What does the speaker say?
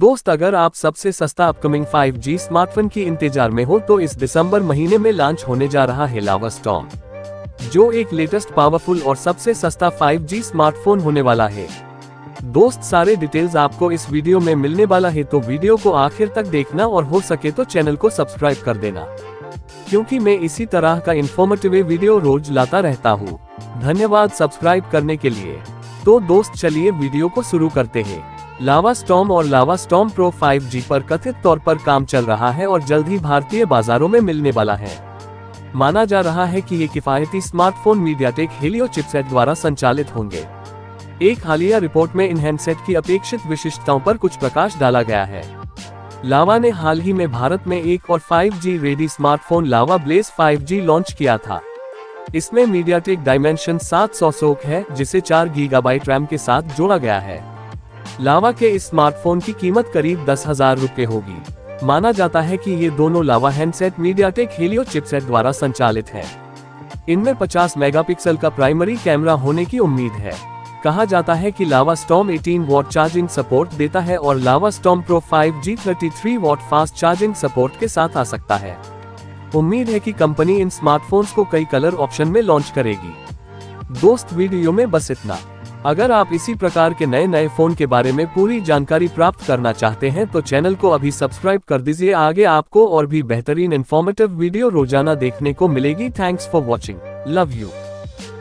दोस्त, अगर आप सबसे सस्ता अपकमिंग 5G स्मार्टफोन की इंतजार में हो तो इस दिसंबर महीने में लॉन्च होने जा रहा है लावा स्टॉर्म, जो एक लेटेस्ट पावरफुल और सबसे सस्ता 5G स्मार्टफोन होने वाला है। दोस्त, सारे डिटेल्स आपको इस वीडियो में मिलने वाला है, तो वीडियो को आखिर तक देखना और हो सके तो चैनल को सब्सक्राइब कर देना, क्योंकि मैं इसी तरह का इन्फॉर्मेटिव वीडियो रोज लाता रहता हूँ। धन्यवाद सब्सक्राइब करने के लिए। तो दोस्त, चलिए वीडियो को शुरू करते हैं। लावा स्टॉर्म और लावा स्टॉर्म प्रो 5G पर कथित तौर पर काम चल रहा है और जल्द ही भारतीय बाजारों में मिलने वाला है। माना जा रहा है कि ये किफायती स्मार्टफोन मीडियाटेक हेलियो चिपसेट द्वारा संचालित होंगे। एक हालिया रिपोर्ट में इन हैंडसेट की अपेक्षित विशिष्टताओं पर कुछ प्रकाश डाला गया है। लावा ने हाल ही में भारत में एक और 5G रेडी स्मार्टफोन लावा ब्लेज 5G लॉन्च किया था। इसमें मीडियाटेक डायमेंशन 700 सोक है, जिसे 4 गीगाबाइट रैम के साथ जोड़ा गया है। लावा के इस स्मार्टफोन की कीमत करीब 10,000 रुपये होगी। माना जाता है कि ये दोनों लावा हैंडसेट मीडियाटेक हेलियो चिपसेट द्वारा संचालित हैं। इनमें 50 मेगापिक्सल का प्राइमरी कैमरा होने की उम्मीद है। कहा जाता है कि लावा स्टॉर्म 18 वॉट चार्जिंग सपोर्ट देता है और लावा Storm Pro 5G 33 watt fast charging support के साथ आ सकता है। उम्मीद है कि कंपनी इन स्मार्टफोन्स को कई कलर ऑप्शन में लॉन्च करेगी। दोस्त, वीडियो में बस इतना। अगर आप इसी प्रकार के नए फोन के बारे में पूरी जानकारी प्राप्त करना चाहते हैं तो चैनल को अभी सब्सक्राइब कर दीजिए। आगे आपको और भी बेहतरीन इन्फॉर्मेटिव वीडियो रोजाना देखने को मिलेगी। Thanks for watching. Love you.